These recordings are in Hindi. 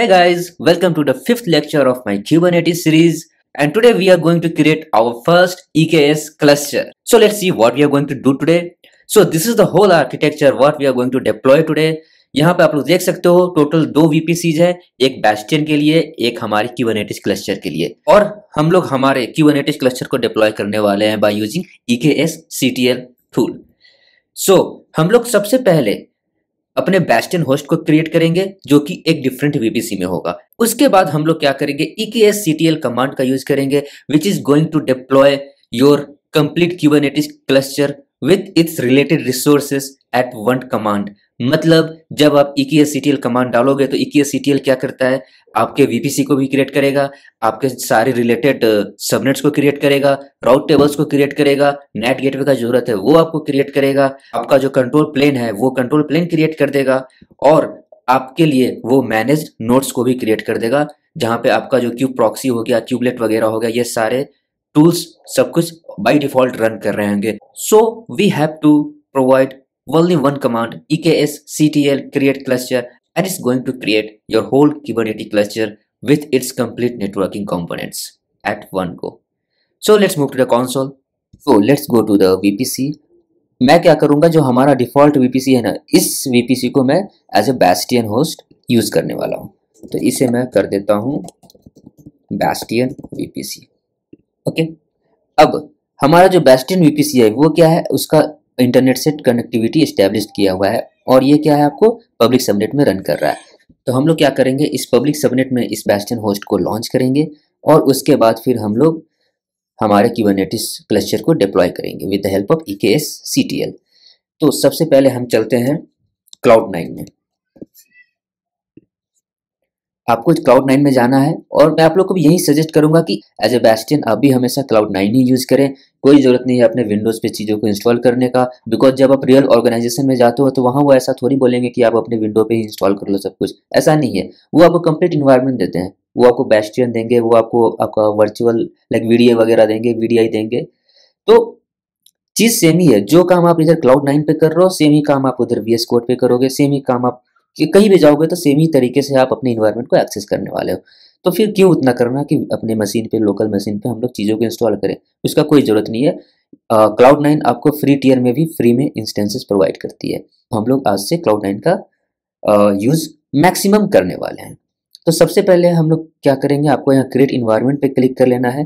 Hey guys, welcome to the fifth lecture of my Kubernetes series, and today we are going to create our first EKS cluster. So let's see what we are going to do today. So this is the whole architecture what we are going to deploy today. यहाँ पे आप लोग देख सकते हो टोटल दो VPCs है, एक Bastion के लिए, एक हमारे Kubernetes क्लस्टर के लिए, और हम लोग हमारे Kubernetes क्लस्टर को डिप्लॉय करने वाले हैं by using EKSCTL tool. So हम लोग सबसे पहले अपने Bastion होस्ट को क्रिएट करेंगे जो कि एक डिफरेंट VPC में होगा। उसके बाद हम लोग क्या करेंगे, EKSCTL कमांड का यूज करेंगे which is going to deploy your complete Kubernetes cluster with its related resources at one command. मतलब जब आप EKSCTL कमांड डालोगे तो EKSCTL क्या करता है, आपके VPC को भी क्रिएट करेगा, आपके सारे रिलेटेड सबनेट्स को क्रिएट करेगा, राउट टेबल्स को क्रिएट करेगा, नेट गेटवे का जरूरत है वो आपको क्रिएट करेगा, आपका जो कंट्रोल प्लेन है वो कंट्रोल प्लेन क्रिएट कर देगा, और आपके लिए वो मैनेज्ड नोड्स को भी क्रिएट कर देगा जहाँ पे आपका जो क्यूब प्रॉक्सी हो गया, क्यूबलेट वगैरह हो गया, ये सारे टूल्स सब कुछ बाई डिफॉल्ट रन कर रहे होंगे। So we have to provide only one command, EKSCTL create cluster, and it's going to create your whole Kubernetes cluster with its complete networking components at one go. So let's move to the console. So let's go to the VPC. मैं क्या करूँगा, जो हमारा default VPC है ना, इस VPC को मैं as a Bastion host use करने वाला हूँ, तो इसे मैं कर देता हूँ Bastion VPC. Okay. अब हमारा जो Bastion VPC है वो क्या है, उसका इंटरनेट से कनेक्टिविटी एस्टेब्लिश किया हुआ है, और ये क्या है आपको पब्लिक सबनेट में रन कर रहा है। तो हम लोग क्या करेंगे, इस पब्लिक सबनेट में इस Bastion होस्ट को लॉन्च करेंगे, और उसके बाद फिर हम लोग हमारे Kubernetes क्लस्टर को डिप्लॉय करेंगे with the help of EKSCTL। तो सबसे पहले हम चलते हैं Cloud9 में। आपको Cloud9 में जाना है, और मैं आप लोग को भी यही सजेस्ट करूंगा कि एज ए Bastion आप भी हमेशा Cloud9 ही यूज़ करें। कोई ज़रूरत नहीं है अपने विंडोज़ पे चीज़ों को इंस्टॉल करने का, बिकॉज जब आप रियल ऑर्गेनाइजेशन में जाते हो तो वहाँ वो ऐसा थोड़ी बोलेंगे कि आप अपने विंडो पे ही इंस्टॉल कर लो सब कुछ, ऐसा नहीं है। वो आपको कंप्लीट इन्वायरमेंट देते हैं, वो आपको Bastion देंगे, वो आपको आपका वर्चुअल लाइक VDI वगैरह देंगे, VDI देंगे। तो चीज़ सेम ही है, जो काम आप इधर Cloud9 पे कर रहे हो सेम ही काम आप उधर VS Code पे करोगे, सेम ही काम आप कि कहीं भी जाओगे तो सेम ही तरीके से आप अपने इन्वायरमेंट को एक्सेस करने वाले हो। तो फिर क्यों उतना करना कि अपने मशीन पे, लोकल मशीन पे हम लोग चीज़ों को इंस्टॉल करें, उसका कोई ज़रूरत नहीं है। Cloud9 आपको फ्री टियर में भी फ्री में इंस्टेंसेस प्रोवाइड करती है। हम लोग आज से Cloud9 का यूज़ मैक्सिमम करने वाले हैं। तो सबसे पहले हम लोग क्या करेंगे, आपको यहाँ क्रिएट इन्वायरमेंट पर क्लिक कर लेना है।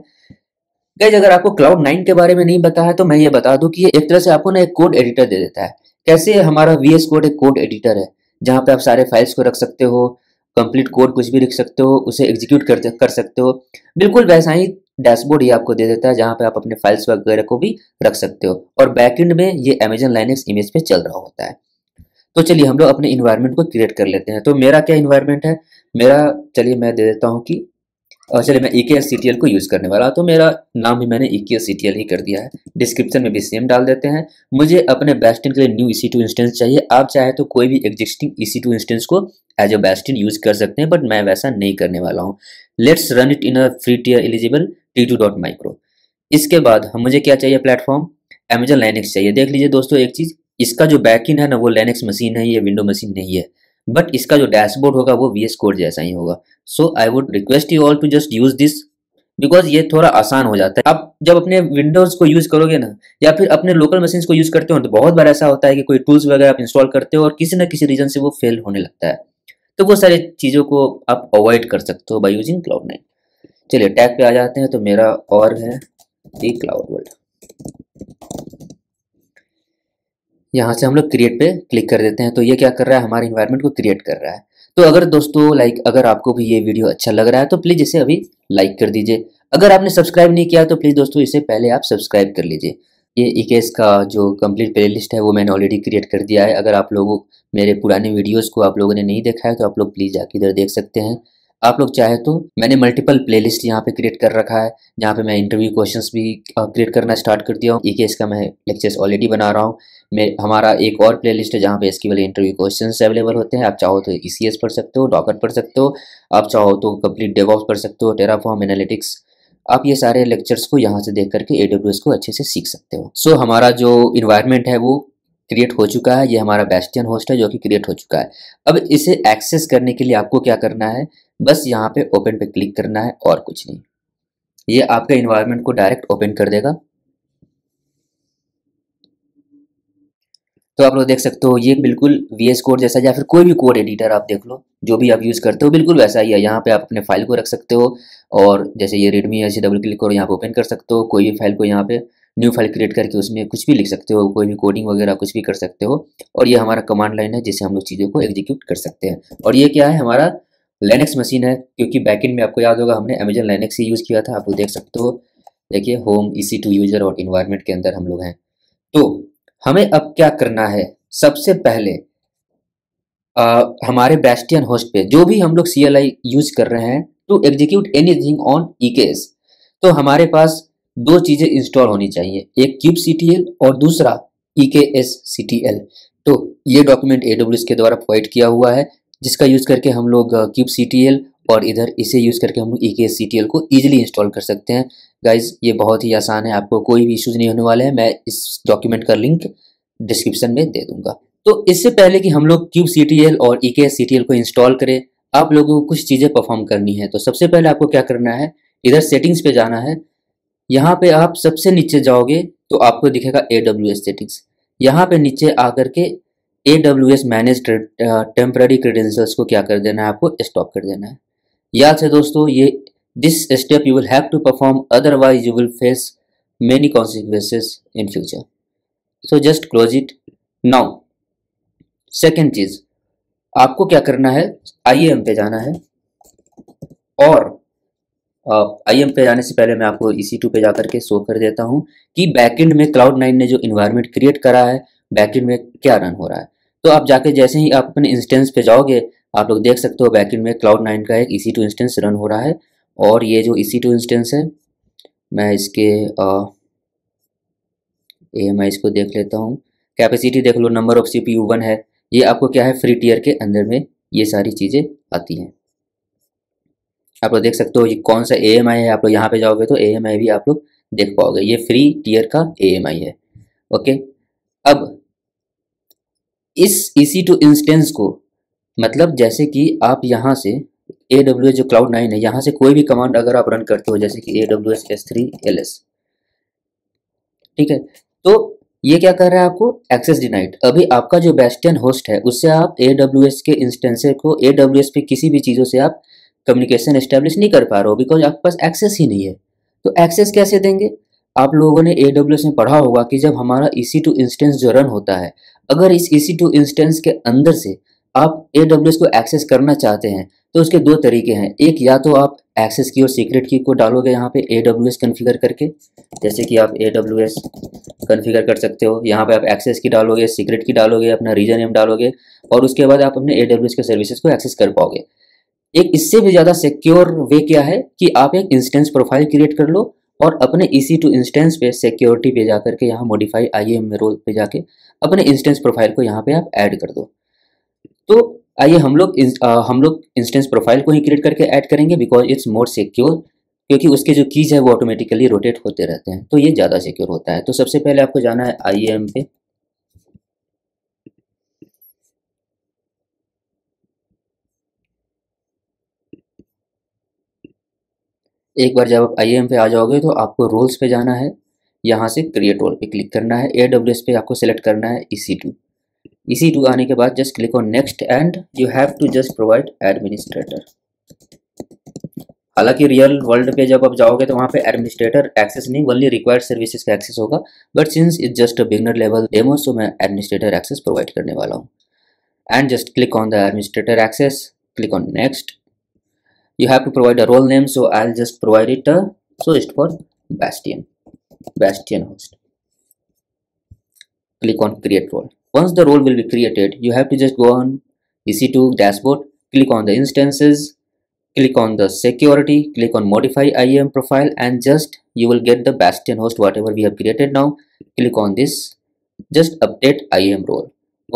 गाइस अगर आपको Cloud9 के बारे में नहीं पता है तो मैं ये बता दूँ कि ये एक तरह से आपको ना एक कोड एडिटर दे देता है। कैसे, हमारा VS Code एक कोड एडिटर है जहाँ पे आप सारे फाइल्स को रख सकते हो, कंप्लीट कोड कुछ भी लिख सकते हो, उसे एग्जीक्यूट कर सकते हो। बिल्कुल वैसा ही डैशबोर्ड ये आपको दे देता है जहाँ पे आप अपने फाइल्स वगैरह को भी रख सकते हो, और बैकएंड में ये Amazon Linux इमेज पे चल रहा होता है। तो चलिए हम लोग अपने इन्वायरमेंट को क्रिएट कर लेते हैं। तो मेरा क्या इन्वायरमेंट है, मेरा चलिए मैं दे देता हूँ कि चलिए मैं EKSCTL को यूज़ करने वाला हूँ, तो मेरा नाम भी मैंने EKSCTL ही कर दिया है। डिस्क्रिप्शन में भी सेम डाल देते हैं। मुझे अपने Bastion के लिए न्यू EC2 इंस्टेंस चाहिए। आप चाहे तो कोई भी एग्जिस्टिंग EC2 इंस्टेंस को एज अ Bastion यूज़ कर सकते हैं, बट मैं वैसा नहीं करने वाला हूँ। Let's run it in a free tier eligible T2.micro। इसके बाद हम मुझे क्या चाहिए, प्लेटफॉर्म Amazon Linux चाहिए। देख लीजिए दोस्तों एक चीज़, इसका जो बैकिंग है ना वो Linux मशीन है, ये विंडो मशीन नहीं है, बट इसका जो डैशबोर्ड होगा वो VS Code जैसा ही होगा। So I would request you all to just use this, because ये थोड़ा आसान हो जाता है। आप जब अपने विंडोज को यूज़ करोगे ना, या फिर अपने लोकल मशीन्स को यूज़ करते हो, तो बहुत बार ऐसा होता है कि कोई टूल्स वगैरह आप इंस्टॉल करते हो और किसी ना किसी रीजन से वो फेल होने लगता है। तो वो सारी चीज़ों को आप अवॉइड कर सकते हो बाई यूजिंग Cloud9। चलिए टैग पे आ जाते हैं। तो मेरा और है दी क्लाउड वर्ल्ड, यहाँ से हम लोग क्रिएट पे क्लिक कर देते हैं। तो ये क्या कर रहा है, हमारे इन्वायरमेंट को क्रिएट कर रहा है। तो अगर दोस्तों लाइक अगर आपको भी ये वीडियो अच्छा लग रहा है तो प्लीज़ इसे अभी लाइक कर दीजिए। अगर आपने सब्सक्राइब नहीं किया तो प्लीज़ दोस्तों इसे पहले आप सब्सक्राइब कर लीजिए। ये EKS का जो कंप्लीट प्लेलिस्ट है वो मैंने ऑलरेडी क्रिएट कर दिया है। अगर आप लोगों मेरे पुराने वीडियोज़ को आप लोगों ने नहीं देखा है तो आप लोग प्लीज़ जाके इधर देख सकते हैं। आप लोग चाहे तो मैंने मल्टीपल प्लेलिस्ट यहाँ पे क्रिएट कर रखा है, जहाँ पे मैं इंटरव्यू क्वेश्चंस भी क्रिएट करना स्टार्ट कर दिया हूँ। EKS का मैं लेक्चर्स ऑलरेडी बना रहा हूँ। मैं हमारा एक और प्लेलिस्ट है जहाँ पे इसके वाले इंटरव्यू क्वेश्चंस अवेलेबल होते हैं। आप चाहो तो ECS पढ़ सकते हो, डॉकर पढ़ सकते हो, आप चाहो तो कंप्लीट डेवऑप्स पढ़ सकते हो, टेराफॉर्म, एनालिटिक्स। आप ये सारे लेक्चर्स को यहाँ से देख करके AWS को अच्छे से सीख सकते हो। सो हमारा जो इन्वायरमेंट है वो क्रिएट हो चुका है। ये हमारा बेस्टियन होस्ट है जो कि क्रिएट हो चुका है। अब इसे एक्सेस करने के लिए आपको क्या करना है, बस यहाँ पे ओपन पे क्लिक करना है और कुछ नहीं। ये आपका इन्वायरमेंट को डायरेक्ट ओपन कर देगा। तो आप लोग देख सकते हो ये बिल्कुल VS कोड जैसा, या फिर कोई भी कोड एडिटर आप देख लो जो भी आप यूज़ करते हो बिल्कुल वैसा ही है। यहाँ पे आप अपने फाइल को रख सकते हो और जैसे ये रेडमी है, इसे डबल क्लिक करो, यहाँ पे ओपन कर सकते हो। कोई भी फाइल को यहाँ पे न्यू फाइल क्रिएट करके उसमें कुछ भी लिख सकते हो, कोई भी कोडिंग वगैरह कुछ भी कर सकते हो। और ये हमारा कमांड लाइन है जिससे हम लोग चीज़ों को एग्जीक्यूट कर सकते हैं। और ये क्या है, हमारा लिनक्स मशीन है, क्योंकि बैकेंड में आपको याद होगा हमने अमेजन लिनक्स ही यूज़ किया था। आप लोग देख सकते हो, देखिए होम EC2 यूज़र और इन्वायरमेंट के अंदर हम लोग हैं। तो हमें अब क्या करना है, सबसे पहले हमारे बेस्टियन होस्ट पे जो भी हम लोग CLI यूज कर रहे हैं to execute anything on EKS, तो हमारे पास दो चीज़ें इंस्टॉल होनी चाहिए, एक kubectl और दूसरा EKSCTL। तो ये डॉक्यूमेंट AWS के द्वारा प्रोवाइड किया हुआ है, जिसका यूज़ करके हम लोग kubectl और इधर इसे यूज़ करके हम लोग EKSCTL को ईजिली इंस्टॉल कर सकते हैं। गाइज ये बहुत ही आसान है, आपको कोई भी इश्यूज़ नहीं होने वाले हैं। मैं इस डॉक्यूमेंट का लिंक डिस्क्रिप्शन में दे दूंगा। तो इससे पहले कि हम लोग kubectl और EKSCTL को इंस्टॉल करें, आप लोगों को कुछ चीज़ें परफॉर्म करनी है। तो सबसे पहले आपको क्या करना है, इधर सेटिंग्स पे जाना है। यहाँ पे आप सबसे नीचे जाओगे तो आपको दिखेगा AWS सेटिंग्स। यहाँ पे नीचे आकर के AWS मैनेज टेम्पररी क्रेडेंशियल्स को क्या कर देना है, आपको स्टॉप कर देना है। याद है दोस्तों, ये this step you will have to perform, otherwise you will face many consequences in future. So just close it now. Second चीज आपको क्या करना है, IAM पे जाना है। और IAM पे जाने से पहले मैं आपको EC2 पे जाकर के शो कर देता हूँ कि बैकेंड में Cloud9 ने जो इन्वायरमेंट क्रिएट करा है बैकेंड में क्या रन हो रहा है। तो आप जाके जैसे ही आप अपने इंस्टेंस पे जाओगे, आप लोग देख सकते हो बैकेंड में Cloud9 का एक EC2 इंस्टेंस रन हो रहा है। और ये जो EC2 इंस्टेंस है, मैं इसके AMI इसको देख लेता हूँ। कैपेसिटी देख लो, नंबर ऑफ CPU 1 है। ये आपको क्या है, फ्री टियर के अंदर में ये सारी चीज़ें आती हैं। आप लोग देख सकते हो ये कौन सा AMI है। आप लोग यहाँ पे जाओगे तो AMI भी आप लोग देख पाओगे, ये फ्री टियर का AMI है। ओके, अब इस EC2 इंस्टेंस को, मतलब जैसे कि आप यहाँ से AWS जो Cloud9 है, यहाँ से कोई भी कमांड अगर आप रन करते हो, जैसे कि AWS S3 LS, ठीक है, तो ये क्या कर रहा है, आपको एक्सेस डिनाइड। अभी आपका जो बेस्टियन होस्ट है उससे आप AWS के इंस्टेंस को, AWS पे किसी भी चीज़ों से आप कम्युनिकेशन एस्टेब्लिश नहीं कर पा रहे हो, बिकॉज आपके पास एक्सेस ही नहीं है। तो एक्सेस कैसे देंगे, आप लोगों ने AWS में पढ़ा होगा कि जब हमारा EC2 इंस्टेंस जो रन होता है, अगर इस EC2 इंस्टेंस के अंदर से आप AWS को एक्सेस करना चाहते हैं तो उसके दो तरीके हैं। एक, या तो आप एक्सेस की और सीक्रेट की को डालोगे यहाँ पे AWS कॉन्फ़िगर करके, जैसे कि आप AWS कॉन्फ़िगर कर सकते हो। यहाँ पे आप एक्सेस की डालोगे, सीक्रेट की डालोगे, अपना रीजन नेम डालोगे, और उसके बाद आप अपने AWS के सर्विसेज को एक्सेस कर पाओगे। एक इससे भी ज़्यादा सिक्योर वे क्या है कि आप एक इंस्टेंस प्रोफाइल क्रिएट कर लो और अपने EC2 इंस्टेंस पे सिक्योरिटी पे जा करके यहाँ मॉडिफाई IAM रोल पे जाके अपने इंस्टेंस प्रोफाइल को यहाँ पे आप ऐड कर दो। तो आइए हम लोग इंस्टेंस प्रोफाइल को ही क्रिएट करके ऐड करेंगे, बिकॉज इट्स मोर सिक्योर, क्योंकि उसके जो कीज़ है वो ऑटोमेटिकली रोटेट होते रहते हैं, तो ये ज़्यादा सिक्योर होता है। तो सबसे पहले आपको जाना है IAM पे। एक बार जब आप IAM पे आ जाओगे तो आपको रोल्स पे जाना है, यहाँ से क्रिएट रोल पे क्लिक करना है। AWS पे आपको सेलेक्ट करना है EC2 आने के बाद just click on next and you have to just provide administrator. हालांकि रियल वर्ल्ड पे जब आप जाओगे तो वहाँ पे एडमिनिस्ट्रेटर एक्सेस नहीं, ओनली रिक्वायर्ड सर्विसेज का एक्सेस होगा, but since it's just a beginner level demo, so मैं एडमिनिस्ट्रेटर एक्सेस प्रोवाइड करने वाला हूँ। And just click on the administrator access, click on next. You have to provide a role name, so I'll just provide it. So it's for Bastion host. Click on create role. Once the role will be created, you have to just go on EC2 dashboard, click on the instances, click on the security, click on modify IAM profile, and just you will get the Bastion host whatever we have created now. Click on this, just update IAM role.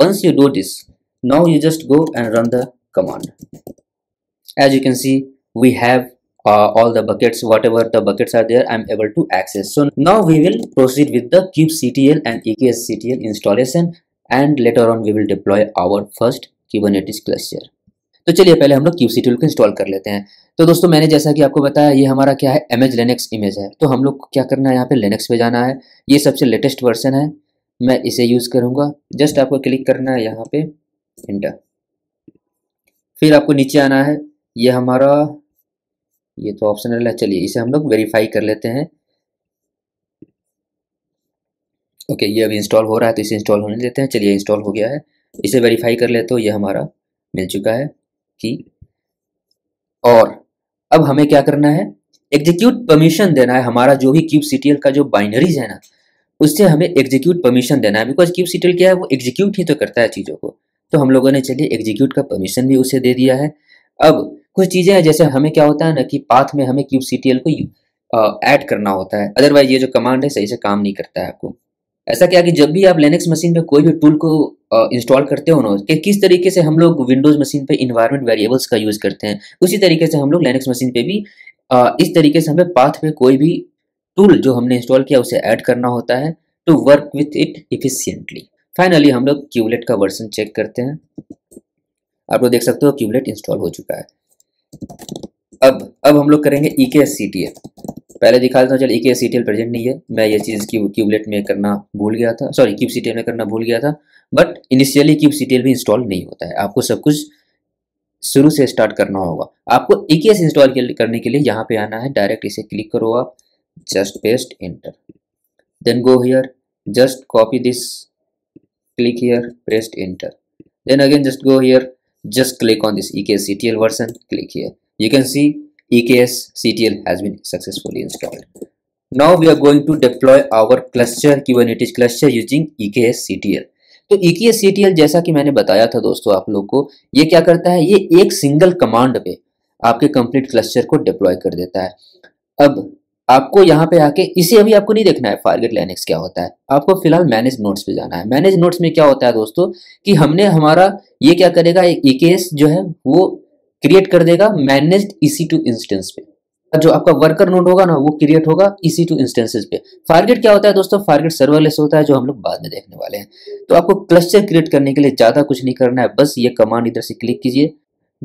Once you do this, now you just go and run the command. As you can see, we have all the buckets, whatever the buckets are there, I'm able to access. So now we will proceed with the kubectl and EKSCTL installation and later on we will deploy our first Kubernetes cluster. तो चलिए पहले हम लोग kubectl को इंस्टॉल कर लेते हैं। तो दोस्तों मैंने जैसा कि आपको बताया ये हमारा क्या है इमेज लिनक्स इमेज है। तो हम लोग को क्या करना है यहाँ पे लिनक्स पे जाना है। ये सबसे लेटेस्ट वर्जन है, मैं इसे यूज़ करूँगा। जस्ट आपको क्लिक करना है यहाँ पे एंटर, फिर आपको नीचे आना है। ये हमारा ये तो ऑप्शनल है, चलिए इसे हम लोग वेरीफाई कर लेते हैं। ओके ये अभी इंस्टॉल हो रहा है तो इसे इंस्टॉल होने देते हैं। चलिए इंस्टॉल हो गया है, इसे वेरीफाई कर लेते हो। ये हमारा मिल चुका है कि, और अब हमें क्या करना है एग्जीक्यूट परमिशन देना है। हमारा जो भी kubectl का जो बाइनरीज है ना उससे हमें एग्जीक्यूट परमिशन देना है, बिकॉज kubectl क्या है वो एग्जीक्यूट ही तो करता है चीज़ों को। तो हम लोगों ने चलिए एग्जीक्यूट का परमिशन भी उसे दे दिया है। अब कुछ चीज़ें हैं जैसे हमें क्या होता है ना कि पाथ में हमें kubectl को ऐड करना होता है, अदरवाइज ये जो कमांड है सही से काम नहीं करता है। आपको ऐसा क्या कि जब भी आप लिनक्स मशीन पे कोई भी टूल को इंस्टॉल करते हो ना कि किस तरीके से हम लोग विंडोज़ मशीन पे इन्वायरमेंट वेरिएबल्स का यूज़ करते हैं, उसी तरीके से हम लोग लिनक्स मशीन पे भी इस तरीके से हमें पाथ पे कोई भी टूल जो हमने इंस्टॉल किया उसे ऐड करना होता है to work with it efficiently. Finally हम लोग क्यूबलेट का वर्जन चेक करते हैं। आप लोग देख सकते हो क्यूबलेट इंस्टॉल हो चुका है। अब हम लोग करेंगे EKSCTL। पहले दिखा देता हूँ, चल EKSCTL प्रेजेंट नहीं है, मैं ये चीज़ क्यूबलेट में करना भूल गया था, सॉरी kubectl में करना भूल गया था। बट इनिशियली kubectl भी इंस्टॉल नहीं होता है, आपको सब कुछ शुरू से स्टार्ट करना होगा। आपको EKS इंस्टॉल करने के लिए यहाँ पे आना है, डायरेक्ट इसे क्लिक करो आप, just paste enter, then go here, just copy this, click here, paste enter, then again just go here, just click on this EKSCTL version, click here, you can see EKSCTL has been successfully installed. Now we are going to deploy our cluster Kubernetes cluster using EKSCTL. तो EKSCTL जैसा कि मैंने बताया था दोस्तों आप लोग को, ये क्या करता है ये एक सिंगल कमांड पे आपके कंप्लीट क्लस्टर को डिप्लॉय कर देता है। अब आपको यहाँ पे आके इसे अभी आपको नहीं देखना है फॉरगेट लिनक्स क्या होता है, आपको फिलहाल मैनेज नोट्स पे जाना है। मैनेज नोट्स में क्या होता है दोस्तों कि हमने हमारा ये क्या करेगा EKS जो है वो क्रिएट कर देगा मैनेज्ड EC2 इंस्टेंस पे। जो आपका वर्कर नोड होगा ना वो क्रिएट होगा EC2 इंस्टेंसेस पे। फॉरगेट क्या होता है दोस्तों, फॉरगेट सर्वरलेस होता है जो हम लोग बाद में देखने वाले हैं। तो आपको क्लस्टर क्रिएट करने के लिए ज़्यादा कुछ नहीं करना है, बस ये कमांड इधर से क्लिक कीजिए।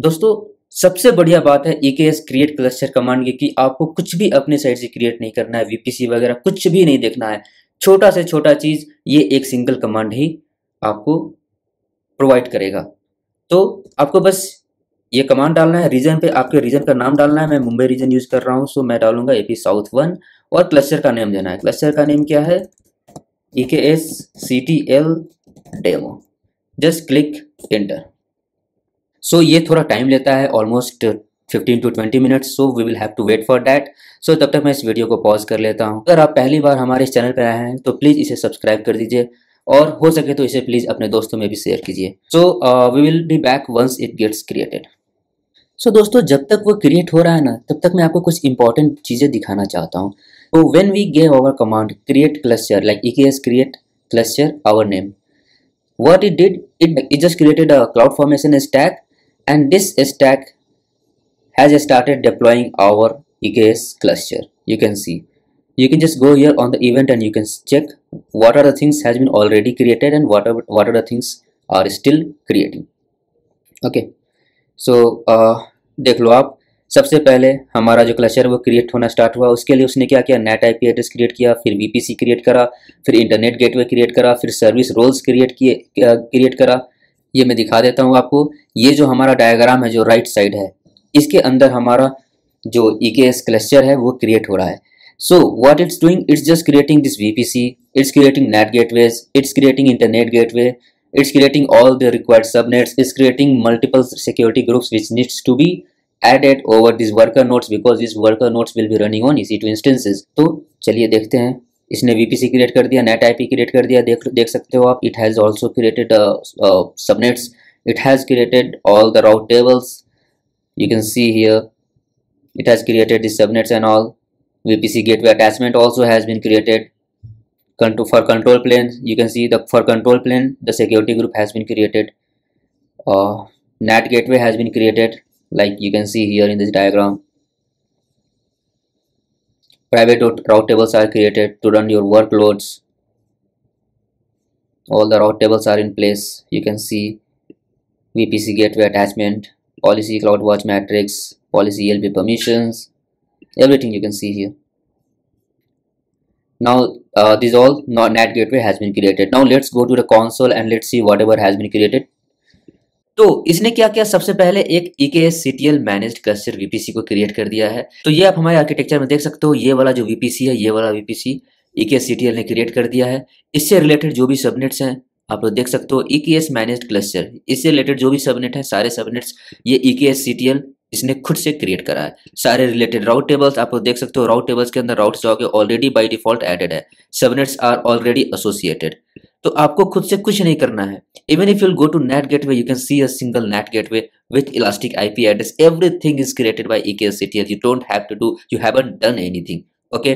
दोस्तों सबसे बढ़िया बात है EKS क्रिएट क्लस्टर कमांड की, आपको कुछ भी अपने साइड से क्रिएट नहीं करना है, VPC वगैरह कुछ भी नहीं देखना है। छोटा से छोटा चीज़ ये एक सिंगल कमांड ही आपको प्रोवाइड करेगा। तो आपको बस ये कमांड डालना है, रीजन पे आपके रीजन का नाम डालना है। मैं मुंबई रीजन यूज कर रहा हूँ सो मैं डालूंगा AP South 1, और क्लस्टर का नेम देना है। क्लस्टर का नेम क्या है EKSCTL demo, just click enter. So ये थोड़ा टाइम लेता है, almost 15 to 20 minutes, so we will have to wait for that. So तब तक मैं इस वीडियो को पॉज कर लेता हूँ। अगर आप पहली बार हमारे इस चैनल पर आए हैं तो प्लीज़ इसे सब्सक्राइब कर दीजिए, और हो सके तो इसे प्लीज़ अपने दोस्तों में भी शेयर कीजिए। So we will be back once it gets created. So दोस्तों जब तक वो क्रिएट हो रहा है ना तब तक मैं आपको कुछ इंपॉर्टेंट चीज़ें दिखाना चाहता हूँ। तो when we gave our command create cluster like EKS create cluster our name, what it did, it just created a cloud formation stack, and this stack has started deploying our EKS cluster. You can see, you can just go here on the event and you can check what are the things has been already created and what are the things are still creating. Okay, so देख लो आप, सबसे पहले हमारा जो क्लस्टर वो क्रिएट होना स्टार्ट हुआ। उसके लिए उसने क्या किया NAT IP एड्रेस क्रिएट किया, फिर VPC क्रिएट करा, फिर इंटरनेट गेटवे क्रिएट करा, फिर सर्विस रोल्स क्रिएट करा। ये मैं दिखा देता हूँ आपको, ये जो हमारा डायग्राम है जो राइट साइड है इसके अंदर हमारा जो EKS क्लस्टर है वो क्रिएट हो रहा है। So what it's doing, it's just creating this VPC, it's creating NAT gateways, it's creating internet gateway, it's creating all the required subnets, it's creating multiple security groups which needs to be added over these worker nodes because these worker nodes will be running on EC2 instances. तो चलिए देखते हैं, इसने VPC क्रिएट कर दिया, NAT IP क्रिएट कर दिया, देख सकते हो आप। It has also created subnets, it has created all the route tables, you can see here, it has created the subnets and all. VPC gateway attachment also has been created. For control plane, you can see the for control plane the security group has been created. NAT gateway has been created, like you can see here in this diagram. Private route tables are created to run your workloads. all the route tables are in place. You can see VPC gateway attachment, policy CloudWatch matrix, policy ELB permissions, everything you can see here. Now this all NAT gateway has been created. Now let's go to the console and let's see whatever has been created. तो इसने क्या किया, सबसे पहले एक EKSCTL मैनेज्ड क्लस्टर VPC को क्रिएट कर दिया है। तो ये आप हमारे आर्किटेक्चर में देख सकते हो, ये वाला जो VPC है, ये वाला VPC EKSCTL ने क्रिएट कर दिया है। इससे रिलेटेड जो भी सबनेट्स हैं आप लोग देख सकते हो, EKS मैनेज्ड क्लस्टर, इससे रिलेटेड जो भी सबनेट है सारे सबनेट्स ये EKSCTL इसने खुद से क्रिएट करा है। सारे रिलेटेड राउट टेबल्स आप लोग देख सकते हो, राउट टेबल्स के अंदर route stock already by default added है, सबनेट्स आर ऑलरेडी एसोसिएटेड। तो आपको खुद से कुछ नहीं करना है। Even if you go to NAT gateway, you can see a single NAT gateway with elastic IP address, everything is created by EKSCTL. You don't have to do, you haven't done anything. Okay,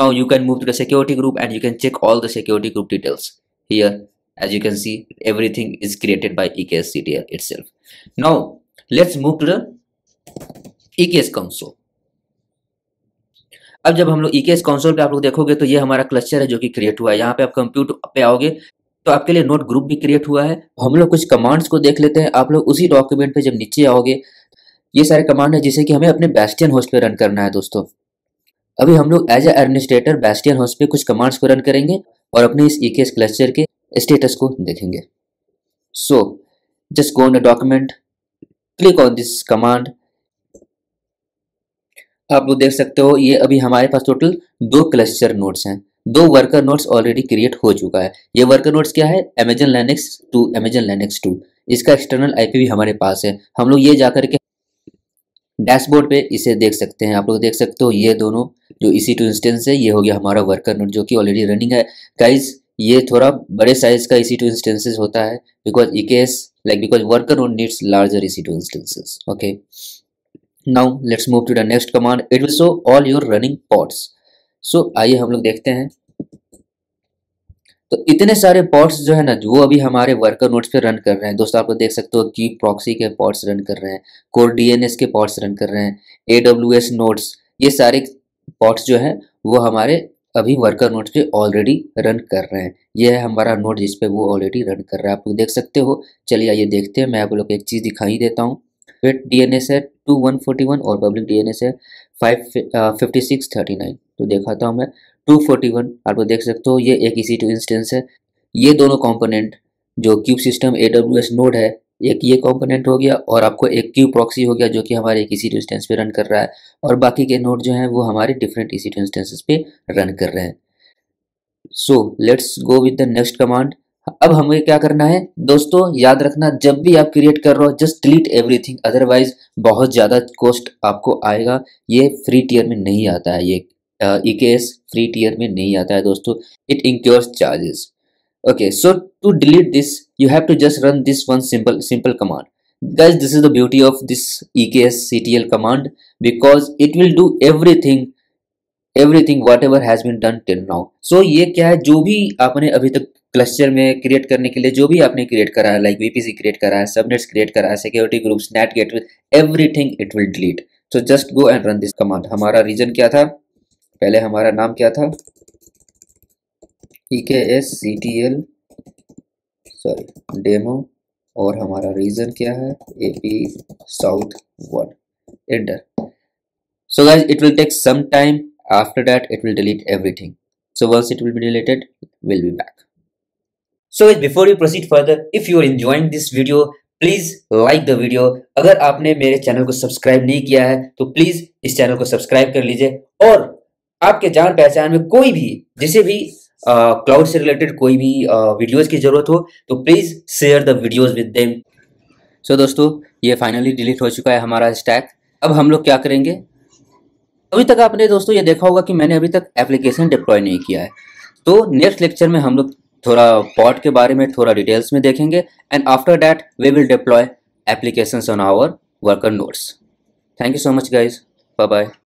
now you can move to the security group and you can check all the security group details here. As you can see, everything is created by EKSCTL itself. Now let's move to the EKS console. अब जब हम लोग EKS कंसोल पे आप लोग देखोगे तो ये हमारा क्लस्टर है जो कि क्रिएट हुआ है। यहाँ पे आप कंप्यूटर पे आओगे तो आपके लिए नोट ग्रुप भी क्रिएट हुआ है। हम लोग कुछ कमांड्स को देख लेते हैं। आप लोग उसी डॉक्यूमेंट पे जब नीचे आओगे, ये सारे कमांड है जिसे कि हमें अपने Bastion होस्ट पे रन करना है। दोस्तों अभी हम लोग as a administrator Bastion host पे कुछ कमांड्स को रन करेंगे और अपने इस EKS क्लस्टर के स्टेटस को देखेंगे। So just go on the document, click on this command. आप लोग देख सकते हो ये अभी हमारे पास टोटल 2 क्लस्टर नोड्स हैं, 2 वर्कर नोड्स ऑलरेडी क्रिएट हो चुका है। ये वर्कर नोड्स क्या है, Amazon Linux 2, इसका एक्सटर्नल IP भी हमारे पास है। हम लोग ये जाकर के डैशबोर्ड पे इसे देख सकते हैं। आप लोग देख सकते हो ये दोनों जो EC2 इंस्टेंस है, ये हो गया हमारा वर्कर नोड जो कि ऑलरेडी रनिंग है। गाइज ये थोड़ा बड़े साइज का EC2 इंस्टेंसेज होता है because because worker node needs larger EC2 instances. Okay, Now let's move to the next command. It will show all your running pods. So आइए हम लोग देखते हैं। तो इतने सारे पॉड्स जो है ना, वो अभी हमारे वर्कर नोड्स पे रन कर रहे हैं। दोस्तों आप लोग देख सकते हो कि proxy के पॉड्स रन कर रहे हैं, CoreDNS के पॉड्स रन कर रहे हैं, AWS नोड्स, ये सारे पॉड्स जो हैं वो हमारे अभी वर्कर नोड्स पे ऑलरेडी रन कर रहे हैं। ये है हमारा नोड जिसपे वो ऑलरेडी रन कर रहा है, आप लोग देख सकते हो। चलिए आइए देखते हैं, मैं आप लोग को एक चीज़ दिखाई देता हूँ। DNS है 2141 और पब्लिक DNS है 5639। तो दिखाता हूँ मैं 241, आप लोग देख सकते हो ये एक EC2 इंस्टेंस है। ये दोनों कंपोनेंट जो क्यूब सिस्टम AWS नोड है, एक ये कंपोनेंट हो गया और आपको एक क्यूब प्रॉक्सी हो गया जो कि हमारे एक EC2 इंस्टेंस पे रन कर रहा है, और बाकी के नोड जो हैं वो हमारे डिफरेंट EC2 इंस्टेंसेस पे रन कर रहे हैं। So let's go with the next command. अब हमें क्या करना है दोस्तों, याद रखना जब भी आप क्रिएट कर रहे हो जस्ट डिलीट एवरीथिंग, अदरवाइज बहुत ज़्यादा कॉस्ट आपको आएगा। ये फ्री टियर में नहीं आता है, ये EKS फ्री टियर में नहीं आता है दोस्तों, it incurs charges. Okay, so to delete this you have to just run this one simple command. Guys this is the beauty of this EKSCTL command because it will do everything whatever has been done till now. So ये क्या है, जो भी आपने अभी तक क्लस्टर में क्रिएट करने के लिए जो भी आपने क्रिएट करा है, लाइक VPC क्रिएट करा है, सबनेट्स क्रिएट करा है, security groups, NAT gateway, everything it will delete. So just go and run this command. हमारा रीजन क्या था, पहले हमारा नाम क्या था, EKSCTL सॉरी डेमो, और हमारा रीजन क्या है AP South 1, enter. So guys it will take some time, after that it will delete everything. So once it will be deleted will be back. So guys, before you proceed further, if you are enjoying this video, please like the video. अगर आपने मेरे चैनल को सब्सक्राइब नहीं किया है तो प्लीज़ इस चैनल को सब्सक्राइब कर लीजिए, और आपके जान पहचान में कोई भी, जिसे भी क्लाउड से रिलेटेड कोई भी वीडियोज़ की ज़रूरत हो तो please share the videos with them. So दोस्तों ये फाइनली डिलीट हो चुका है हमारा स्टैक। अब हम लोग क्या करेंगे, अभी तक आपने दोस्तों ये देखा होगा कि मैंने अभी तक एप्लीकेशन डिप्लॉय नहीं किया है। तो नेक्स्ट लेक्चर में हम लोग थोड़ा पॉड के बारे में थोड़ा डिटेल्स में देखेंगे, and after that we will deploy applications on our worker nodes. Thank you so much guys, bye bye.